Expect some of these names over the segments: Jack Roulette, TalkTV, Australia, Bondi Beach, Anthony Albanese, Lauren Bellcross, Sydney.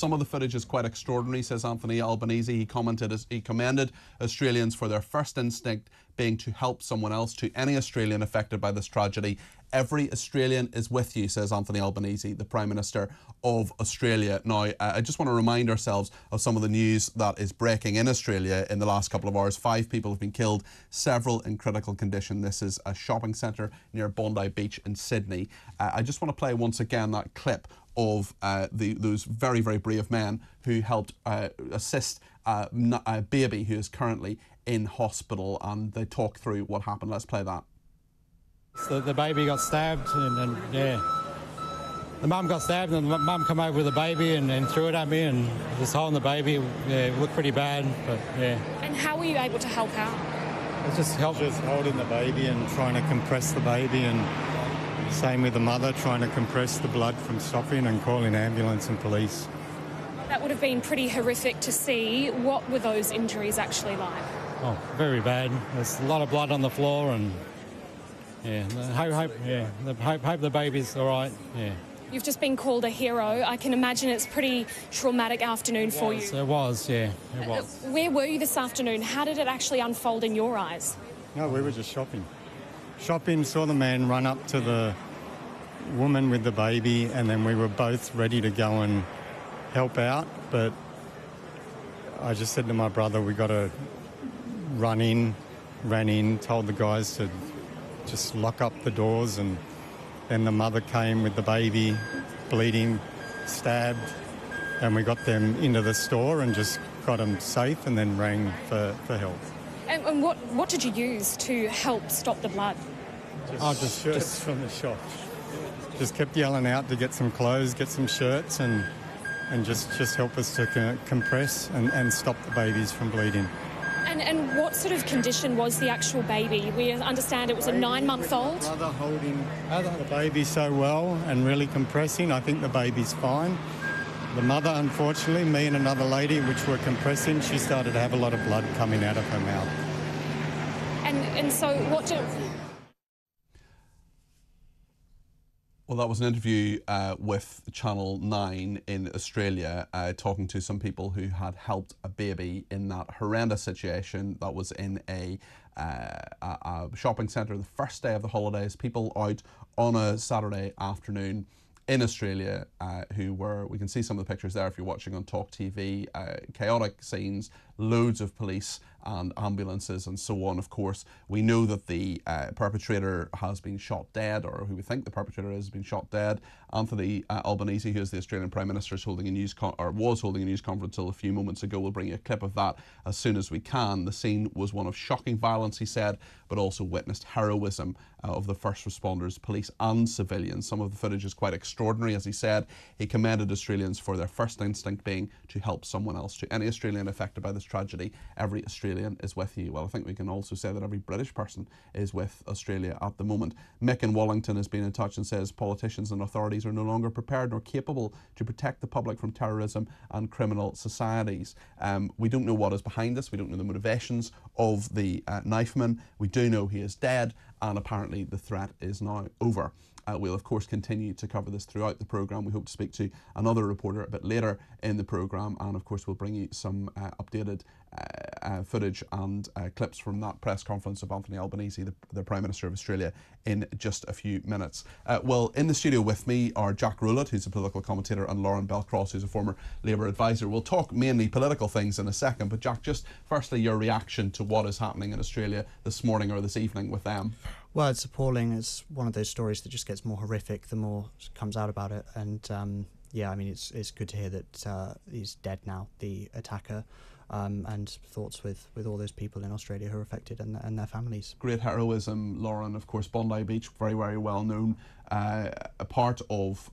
Some of the footage is quite extraordinary, says Anthony Albanese. He commended Australians for their first instinct being to help someone else. To any Australian affected by this tragedy, every Australian is with you, says Anthony Albanese, the Prime Minister of Australia. Now, I just want to remind ourselves of some of the news that is breaking in Australia in the last couple of hours. 5 people have been killed, several in critical condition. This is a shopping centre near Bondi Beach in Sydney. I just want to play once again that clip of those very, very brave men who helped assist a baby who is currently in hospital, and they talk through what happened. Let's play that. So the baby got stabbed and yeah, the mum got stabbed and the mum came over with the baby and threw it at me and this hole in the baby, yeah, it looked pretty bad, but yeah. And how were you able to help out? I was just holding the baby and trying to compress the baby, and same with the mother trying to compress the blood from stopping and calling ambulance and police. That would have been pretty horrific to see. What were those injuries actually like? Oh, very bad. There's a lot of blood on the floor and yeah, hope the baby's all right, yeah. You've just been called a hero. I can imagine it's pretty traumatic afternoon for you. It was, yeah, it was. Where were you this afternoon? How did it actually unfold in your eyes? No, we were just shopping. Shopping, saw the man run up to the woman with the baby, and then we were both ready to go and help out, but I just said to my brother, we got to run in, ran in, told the guys to just lock up the doors, and then the mother came with the baby, bleeding, stabbed, and we got them into the store and just got them safe and then rang for help. And what did you use to help stop the blood? Just from the shop. Just kept yelling out to get some clothes, get some shirts, and just help us to compress and stop the babies from bleeding. And what sort of condition was the actual baby? We understand it was a 9-month-old. Mother holding the baby so well and really compressing. I think the baby's fine. The mother, unfortunately, me and another lady, which were compressing, she started to have a lot of blood coming out of her mouth. And so what do... Well, that was an interview with Channel 9 in Australia, talking to some people who had helped a baby in that horrendous situation that was in a shopping centre the first day of the holidays. People out on a Saturday afternoon in Australia who were, we can see some of the pictures there if you're watching on TalkTV, chaotic scenes, loads of police and ambulances and so on. Of course, we know that the perpetrator has been shot dead, or who we think the perpetrator has been shot dead. Anthony Albanese, who is the Australian Prime Minister, is holding a was holding a news conference until a few moments ago. We'll bring you a clip of that as soon as we can. The scene was one of shocking violence, he said, but also witnessed heroism of the first responders, police and civilians. Some of the footage is quite extraordinary. As he said, he commended Australians for their first instinct being to help someone else. To any Australian affected by this tragedy, every Australian is with you. Well, I think we can also say that every British person is with Australia at the moment. Mick in Wallington has been in touch and says politicians and authorities are no longer prepared nor capable to protect the public from terrorism and criminal societies. We don't know what is behind this. We don't know the motivations of the knifeman. We do know he is dead, and apparently the threat is now over. We'll of course continue to cover this throughout the programme. We hope to speak to another reporter a bit later in the programme, and of course we'll bring you some updated footage and clips from that press conference of Anthony Albanese, the Prime Minister of Australia, in just a few minutes. Well, in the studio with me are Jack Roulette, who's a political commentator, and Lauren Bellcross, who's a former Labour advisor. We'll talk mainly political things in a second, but Jack, just firstly your reaction to what is happening in Australia this morning or this evening with them. Well, it's appalling. It's one of those stories that just gets more horrific the more comes out about it. And yeah, I mean, it's good to hear that he's dead now, the attacker, and thoughts with all those people in Australia who are affected and their families. Great heroism, Lauren. Of course, Bondi Beach, very, very well known, a part of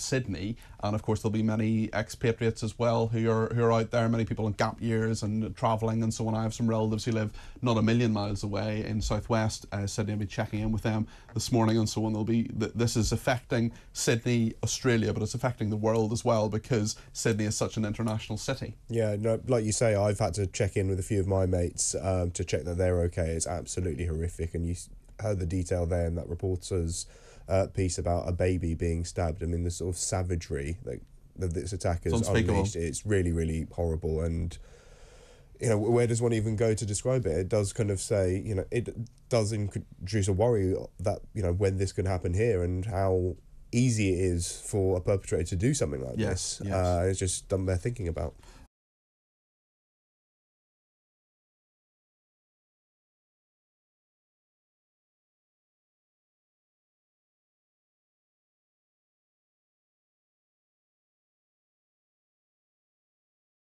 Sydney, and of course there'll be many expatriates as well who are out there. Many people in gap years and travelling and so on. I have some relatives who live not a million miles away in southwest Sydney. I'll be checking in with them this morning and so on. There'll be this is affecting Sydney, Australia, but it's affecting the world as well, because Sydney is such an international city. Yeah, no, like you say, I've had to check in with a few of my mates to check that they're okay. It's absolutely horrific, and you heard the detail there in that reporter's piece about a baby being stabbed. I mean, the sort of savagery that that this attack has unleashed, it's really, really horrible. And, you know, where does one even go to describe it? It does kind of say, you know, it does introduce a worry that, you know, when this could happen here and how easy it is for a perpetrator to do something like this. It's just done their thinking about.